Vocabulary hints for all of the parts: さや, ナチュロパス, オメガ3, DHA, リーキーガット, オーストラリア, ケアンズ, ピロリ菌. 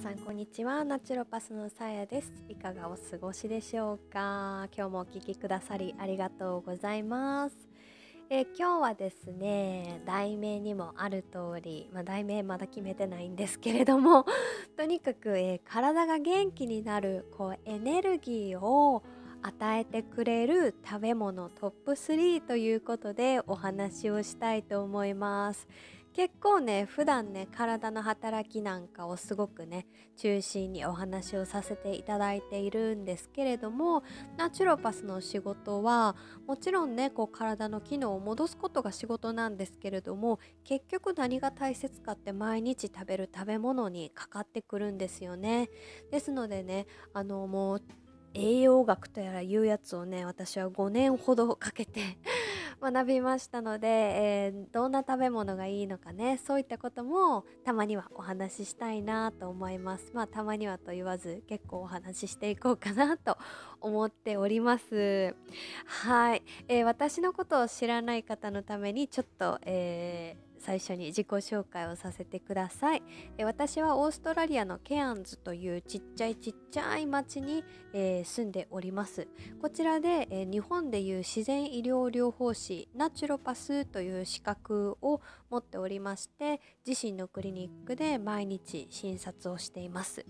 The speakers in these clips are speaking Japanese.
皆さんこんにちは。ナチュロパスのさやです。いかがお過ごしでしょうか。今日もお聞きくださりありがとうございます。今日はですね、題名にもある通り、題名まだ決めてないんですけれどもとにかく、体が元気になるエネルギーを与えてくれる食べ物トップ3ということでお話をしたいと思います。結構ね、普段ね、体の働きなんかをすごくね中心にお話をさせていただいているんですけれども、ナチュロパスの仕事はもちろんね、体の機能を戻すことが仕事なんですけれども、結局何が大切かって毎日食べる食べ物にかかってくるんですよね。ですのでね、もう栄養学とやらいうやつをね、私は5年ほどかけて学びましたので、どんな食べ物がいいのかね、そういったこともたまにはお話ししたいなと思います。たまにはと言わず結構お話ししていこうかなと思っております。はい、私のことを知らない方のためにちょっと、最初に自己紹介をさせてください。私はオーストラリアのケアンズというちっちゃい町に、住んでおります。こちらで、日本でいう自然医療療法士ナチュロパスという資格を持っておりまして、自身のクリニックで毎日診察をしています。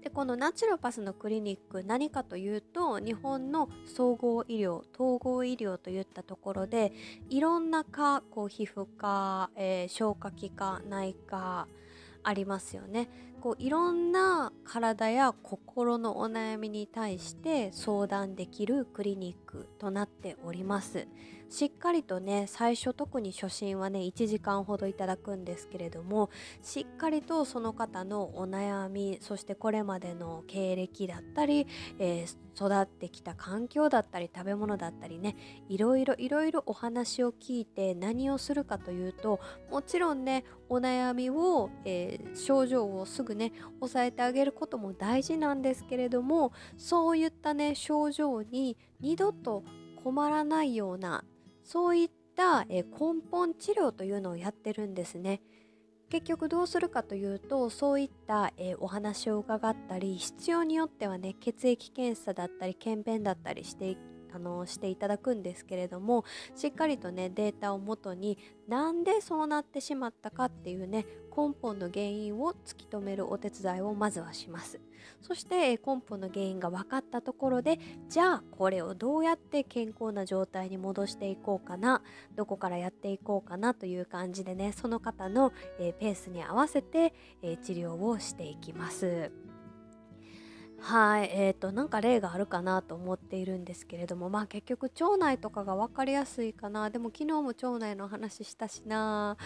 で、このナチュロパスのクリニック、何かというと日本の総合医療、統合医療といったところで、いろんな科、皮膚科、消化器科、内科ありますよね。いろんな体や心のお悩みに対して相談できるクリニックとなっております。しっかりとね、最初特に初診はね1時間ほどいただくんですけれども、しっかりとその方のお悩み、そしてこれまでの経歴だったり、育ってきた環境だったり食べ物だったりね、いろいろお話を聞いて、何をするかというと、もちろんねお悩みを、症状をすぐね抑えてあげることも大事なんですけれども、そういったね症状に二度と困らないような、そういった根本治療というのをやってるんですね。結局どうするかというと、そういったお話を伺ったり、必要によってはね血液検査だったり検便だったりしていただくんですけれども、しっかりとねデータをもとに、なんでそうなってしまったかっていうね根本の原因を突き止めるお手伝いをまずはします。そして根本の原因が分かったところで、じゃあこれをどうやって健康な状態に戻していこうかな、どこからやっていこうかなという感じでね、その方のペースに合わせて治療をしていきます。はい、なんか例があるかなと思っているんですけれども、結局腸内とかが分かりやすいかな。でも昨日も腸内の話したしな。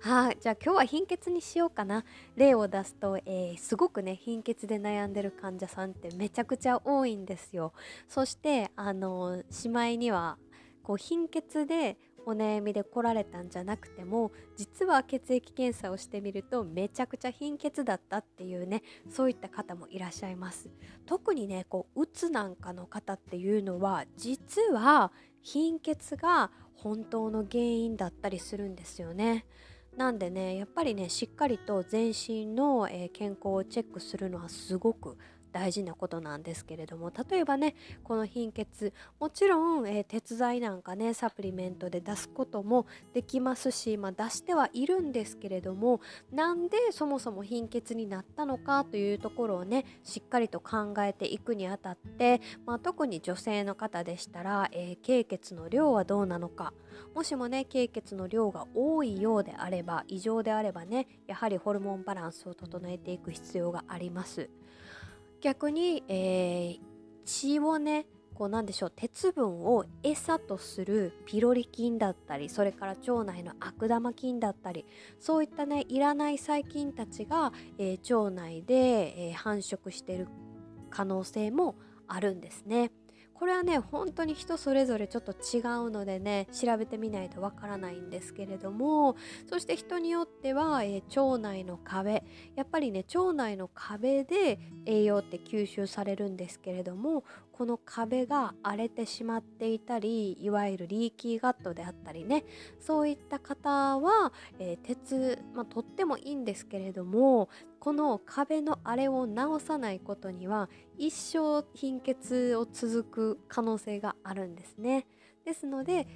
はい、じゃあ今日は貧血にしようかな。例を出すと、すごくね貧血で悩んでる患者さんってめちゃくちゃ多いんですよ。そしてしまいには貧血でお悩みで来られたんじゃなくても、実は血液検査をしてみるとめちゃくちゃ貧血だったっていうね、そういった方もいらっしゃいます。特にねうつなんかの方っていうのは、実は貧血が本当の原因だったりするんですよね。なんでね、やっぱりねしっかりと全身の健康をチェックするのはすごく大事なことなんですけれども、例えばねこの貧血、もちろん、鉄剤なんかねサプリメントで出すこともできますし、出してはいるんですけれども、なんでそもそも貧血になったのかというところをねしっかりと考えていくにあたって、特に女性の方でしたら、経血の量はどうなのか、もしもね経血の量が多いようであれば、異常であればね、やはりホルモンバランスを整えていく必要があります。逆に、血をね鉄分を餌とするピロリ菌だったり、それから腸内の悪玉菌だったり、そういったねいらない細菌たちが、腸内で、繁殖している可能性もあるんですね。これはね本当に人それぞれちょっと違うのでね、調べてみないとわからないんですけれども、そして人によっては、腸内の壁、やっぱりね腸内の壁で栄養って吸収されるんですけれども、この壁が荒れてしまっていたり、いわゆるリーキーガットであったりね、そういった方は、鉄、とってもいいんですけれども、この壁の荒れを直さないことには一生貧血を続く可能性があるんですね。ですので、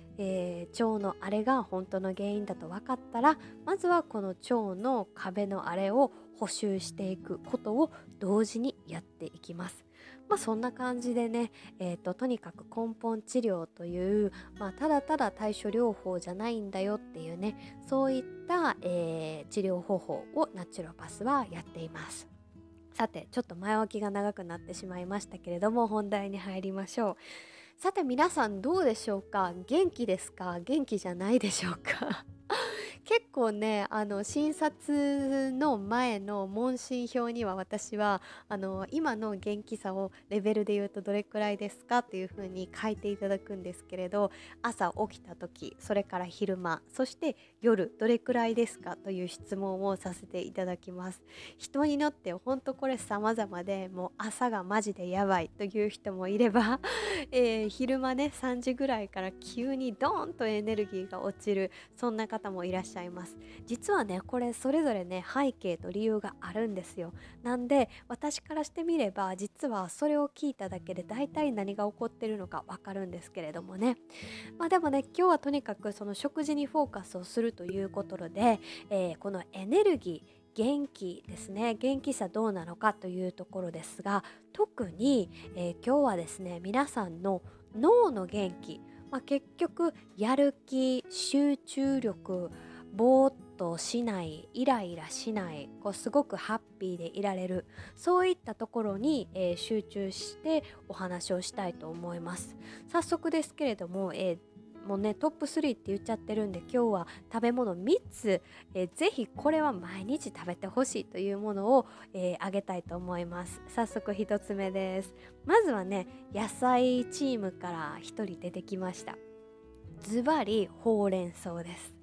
腸の荒れが本当の原因だと分かったら、まずはこの腸の壁の荒れを補修していくことを同時にやっていきます。そんな感じでね、とにかく根本治療という、ただただ対処療法じゃないんだよっていうね、そういった、治療方法をナチュロパスはやっています。さて、ちょっと前置きが長くなってしまいましたけれども、本題に入りましょう。さて皆さんどうでしょうか？元気ですか？元気じゃないでしょうか？結構ね、診察の前の問診票には私は今の元気さをレベルで言うとどれくらいですかっていう風に書いていただくんですけれど、朝起きた時、それから昼間、そして夜どれくらいですかという質問をさせていただきます。人によって本当これ様々で、もう朝がマジでやばいという人もいれば昼間ね、3時ぐらいから急にドーンとエネルギーが落ちる、そんな方もいらっしゃいます。実はね、これそれぞれね、背景と理由があるんですよ。なんで私からしてみれば、実はそれを聞いただけで大体何が起こってるのか分かるんですけれどもね。でもね、今日はとにかくその食事にフォーカスをするということで、このエネルギー、元気ですね、元気さどうなのかというところですが、特に、今日はですね、皆さんの脳の元気、結局やる気、集中力、ぼーっとしない、イライラしない、すごくハッピーでいられる、そういったところに、集中してお話をしたいと思います。早速ですけれども、もうね、トップ3って言っちゃってるんで、今日は食べ物3つ、ぜひこれは毎日食べてほしいというものを、あげたいと思います。早速1つ目です。まずはね、野菜チームから1人出てきました。ズバリほうれん草です。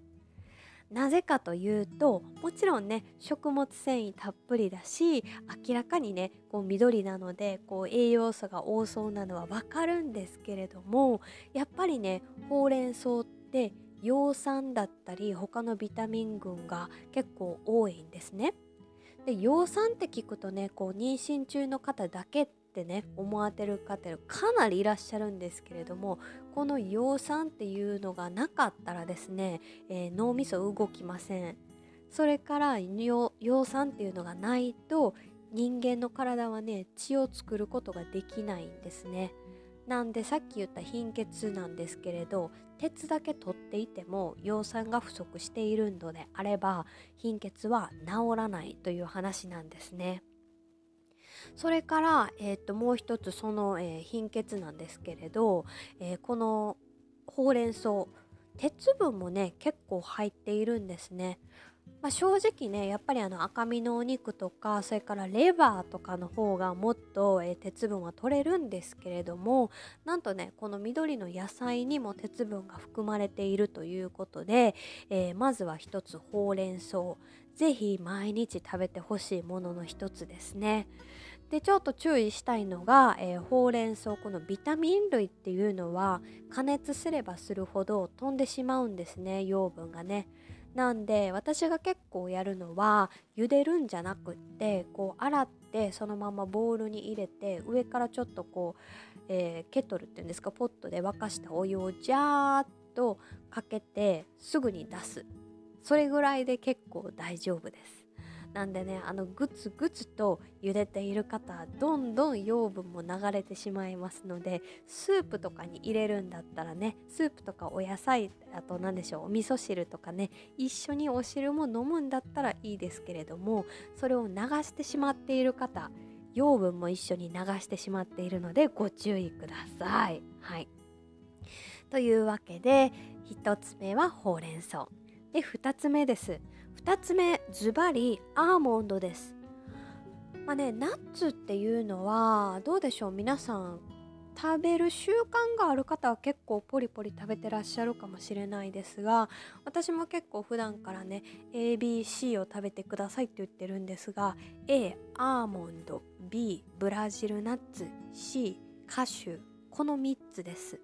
なぜかというと、もちろんね、食物繊維たっぷりだし、明らかにね、緑なので栄養素が多そうなのはわかるんですけれども、やっぱりね、ほうれん草って葉酸だったり他のビタミン群が結構多いんですね。で、葉酸って聞くとね、妊娠中の方だけってね、思われる方かなりいらっしゃるんですけれども、この葉酸っていうのがなかったらですね、脳みそ動きません。それから葉酸っていうのがないと、人間の体はね、血を作ることができないんですね。なんでさっき言った貧血なんですけれど、鉄だけ取っていても葉酸が不足しているのであれば、貧血は治らないという話なんですね。それから、もう一つ、その、貧血なんですけれど、このほうれん草、鉄分もね結構入っているんですね。正直ね、やっぱり赤身のお肉とか、それからレバーとかの方がもっと、鉄分は取れるんですけれども、なんとね、この緑の野菜にも鉄分が含まれているということで、まずは一つ、ほうれん草、ぜひ毎日食べてほしいものの一つですね。で、ちょっと注意したいのが、ほうれん草、このビタミン類っていうのは加熱すればするほど飛んでしまうんですね、養分がね。なんで私が結構やるのは、茹でるんじゃなくって洗ってそのままボウルに入れて、上からちょっとケトルっていうんですか、ポットで沸かしたお湯をジャーっとかけてすぐに出す、それぐらいで結構大丈夫です。なんでね、グツグツと茹でている方、どんどん養分も流れてしまいますので、スープとかに入れるんだったらね、スープとかお野菜、あと何でしょう、お味噌汁とかね、一緒にお汁も飲むんだったらいいですけれども、それを流してしまっている方、養分も一緒に流してしまっているのでご注意ください。はい。というわけで、1つ目はほうれん草。で、2つ目です。2つ目、ズバリアーモンドです。ナッツっていうのはどうでしょう、皆さん食べる習慣がある方は結構ポリポリ食べてらっしゃるかもしれないですが、私も結構普段からね、 ABC を食べてくださいって言ってるんですが、A アーモンド、 B ブラジルナッツ、 C 歌手、この3つです。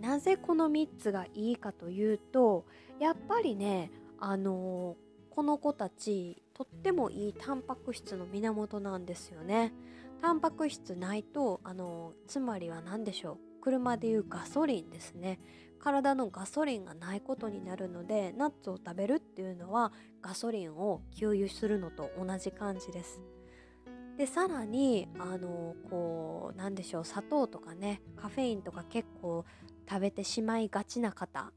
なぜこの3つがいいかというと、やっぱりね、この子たちとってもいいタンパク質の源なんですよね。タンパク質ないと、つまりは何でしょう、車でいうガソリンですね。体のガソリンがないことになるので、ナッツを食べるっていうのはガソリンを給油するのと同じ感じです。でさらに何でしょう、砂糖とかね、カフェインとか結構食べてしまいがちな方、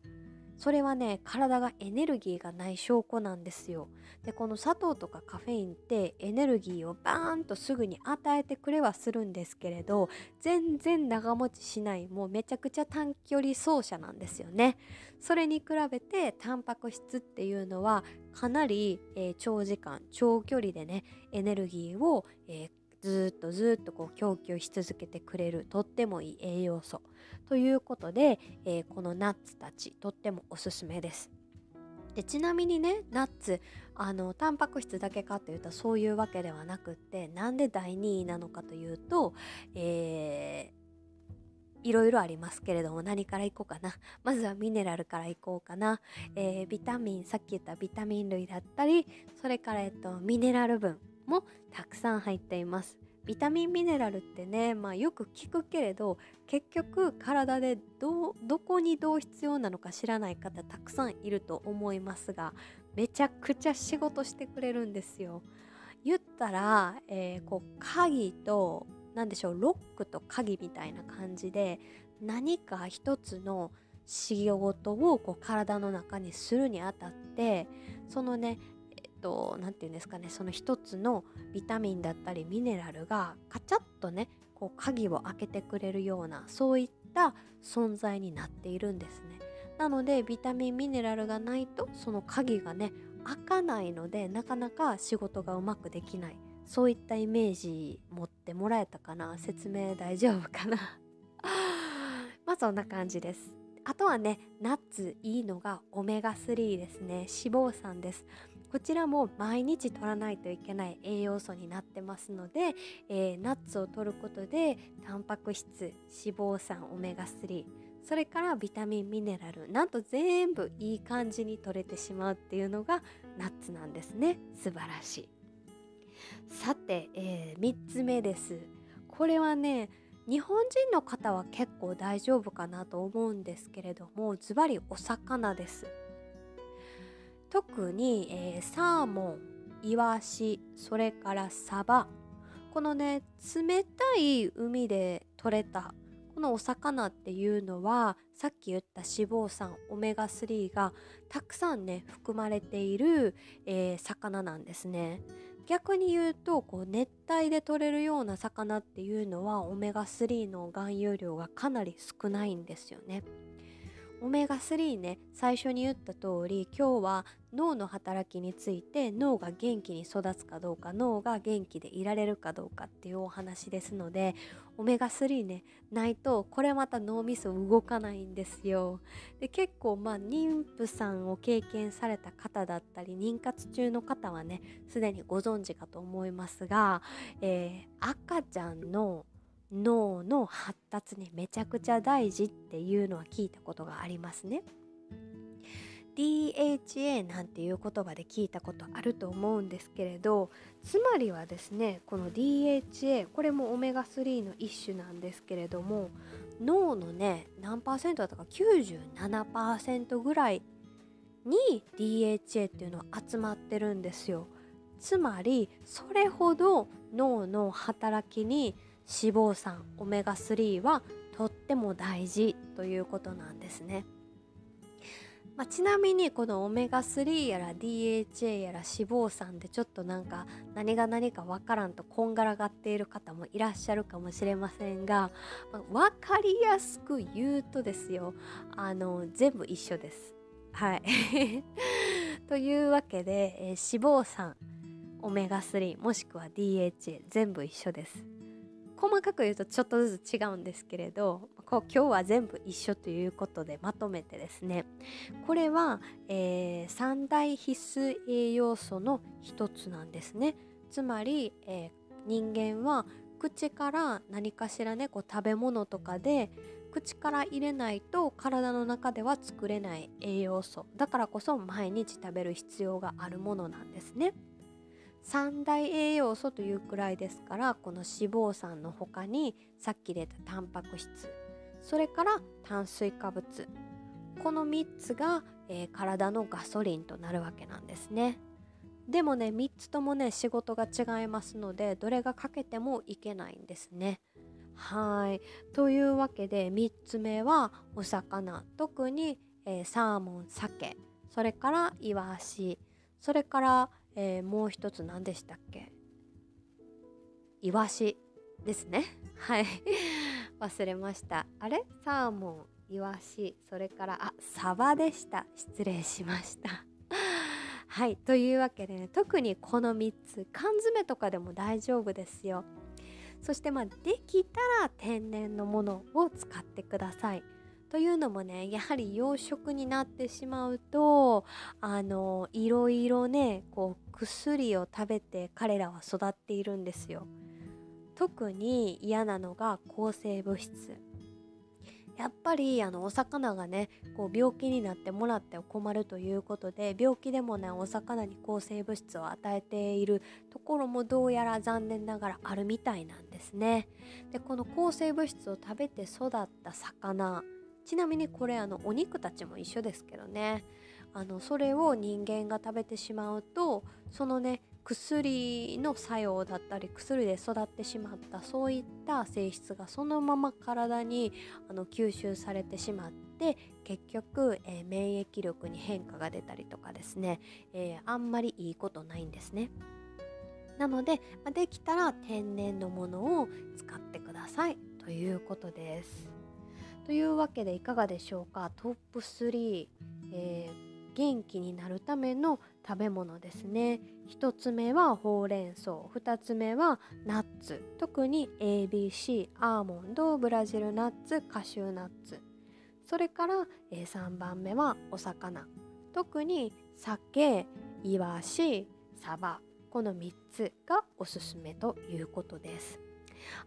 それはね、体がエネルギーがない証拠なんですよ。でこの砂糖とかカフェインってエネルギーをバーンとすぐに与えてくれはするんですけれど、全然長持ちしない、もうめちゃくちゃ短距離走者なんですよね。それに比べてタンパク質っていうのはかなり、長時間長距離でね、エネルギーを、ずっとこう供給し続けてくれる、とってもいい栄養素ということで、このナッツたちとってもおすすめです。でちなみにね、ナッツタンパク質だけかというとそういうわけではなくって、なんで第2位なのかというと、いろいろありますけれども、何からいこうかな。まずはミネラルからいこうかな。ビタミン、さっき言ったビタミン類だったり、それから、ミネラル分もたくさん入っています。ビタミンミネラルってね、よく聞くけれど、結局体でどこに必要なのか知らない方たくさんいると思いますが、めちゃくちゃ仕事してくれるんですよ。言ったら、鍵とロックと鍵みたいな感じで、何か一つの仕事を体の中にするにあたって、そのね、その一つのビタミンだったりミネラルがカチャッとね、鍵を開けてくれるような、そういった存在になっているんですね。なのでビタミンミネラルがないとその鍵がね、開かないので、なかなか仕事がうまくできない、そういったイメージ持ってもらえたかな。説明大丈夫かなそんな感じです。あとはね、ナッツいいのがオメガ3ですね。脂肪酸です。こちらも毎日取らないといけない栄養素になってますので、ナッツを取ることでタンパク質、脂肪酸、オメガ3、それからビタミン、ミネラル、なんと全部いい感じに取れてしまうっていうのがナッツなんですね。素晴らしい。さて、3つ目です。これはね、日本人の方は結構大丈夫かなと思うんですけれども、ズバリお魚です。特に、サーモン、イワシ、それからサバ、このね、冷たい海で取れたこのお魚っていうのは、さっき言った脂肪酸、オメガ3がたくさんね、含まれている、魚なんですね。逆に言うと、熱帯で取れるような魚っていうのはオメガ3の含有量がかなり少ないんですよね。オメガ3ね、最初に言った通り、今日は脳の働きについて、脳が元気に育つかどうか、脳が元気でいられるかどうかっていうお話ですので、オメガ3ね、ないとこれまた脳みそ動かないんですよ。で結構妊婦さんを経験された方だったり、妊活中の方はね、すでにご存知かと思いますが、赤ちゃんの脳の発達にめちゃくちゃ大事っていうのは聞いたことがありますね。 DHA なんていう言葉で聞いたことあると思うんですけれど、つまりはですね、この DHA、 これもオメガ3の一種なんですけれども、脳のね、何パーセントだったか 97% ぐらいに DHA っていうのは集まってるんですよ。つまりそれほど脳の働きに脂肪酸、オメガ3はとっても大事ということなんですね。ちなみにこのオメガ3やら DHA やら脂肪酸で、ちょっと何が何かわからんとこんがらがっている方もいらっしゃるかもしれませんが、わかりやすく言うとですよ、全部一緒です。はいというわけで、脂肪酸、オメガ3もしくは DHA、 全部一緒です。細かく言うとちょっとずつ違うんですけれど、今日は全部一緒ということでまとめてですね、これは、三大必須栄養素の一つなんですね。つまり、人間は口から何かしらね、こう食べ物とかで口から入れないと体の中では作れない栄養素だからこそ毎日食べる必要があるものなんですね。三大栄養素というくらいですから、この脂肪酸の他にさっき出たタンパク質、それから炭水化物、この3つが、体のガソリンとなるわけなんですね。でもね、3つともね仕事が違いますので、どれが欠けてもいけないんですね。はい、というわけで3つ目はお魚、特に、サーモン、鮭、それからイワシ、それから、もう一つ何でしたっけ、イワシですね。はい忘れました。あれ、サーモン、イワシ、それからサバでした。失礼しましたはい、というわけでね、特にこの3つ、缶詰とかでも大丈夫ですよ。そしてできたら天然のものを使ってください。というのもね、やはり養殖になってしまうといろいろね、こう薬を食べて彼らは育っているんですよ。特に嫌なのが抗生物質。やっぱりお魚がね、こう病気になってもらって困るということで、病気でもねお魚に抗生物質を与えているところもどうやら残念ながらあるみたいなんですね。で、この抗生物質を食べて育った魚、ちなみにこれお肉たちも一緒ですけどね、それを人間が食べてしまうと、そのね薬の作用だったり薬で育ってしまったそういった性質がそのまま体に吸収されてしまって、結局、免疫力に変化が出たりとかですね、あんまりいいことないんですね。なので、できたら天然のものを使ってくださいということです。というわけでいかがでしょうか。トップ3、元気になるための食べ物ですね。1つ目はほうれん草、2つ目はナッツ、特に ABC、 アーモンド、ブラジルナッツ、カシューナッツ、それから3番目はお魚、特に鮭、イワシ、サバ、この3つがおすすめということです。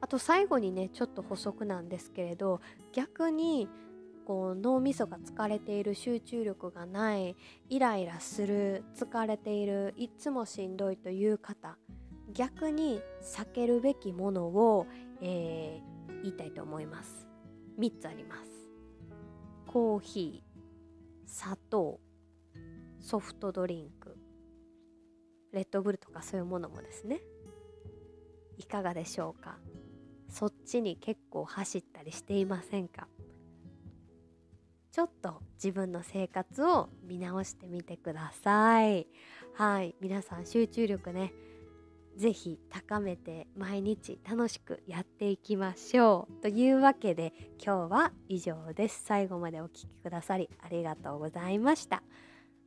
あと最後にね、ちょっと補足なんですけれど、逆にこう脳みそが疲れている、集中力がない、イライラする、疲れている、いつもしんどいという方、逆に避けるべきものを、言いたいと思います。3つあります。コーヒー、砂糖、ソフトドリンク、レッドブルとかそういうものもですね。いかがでしょうか。そっちに結構走ったりしていませんか。ちょっと自分の生活を見直してみてください。はい、皆さん集中力ね、ぜひ高めて毎日楽しくやっていきましょう。というわけで今日は以上です。最後までお聞きくださりありがとうございました。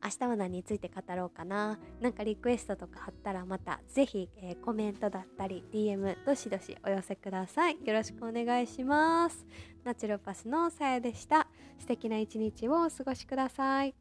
明日は何について語ろうかな。なんかリクエストとかあったらまたぜひ、コメントだったり DM どしどしお寄せください。よろしくお願いします。ナチュロパスのさやでした。素敵な一日をお過ごしください。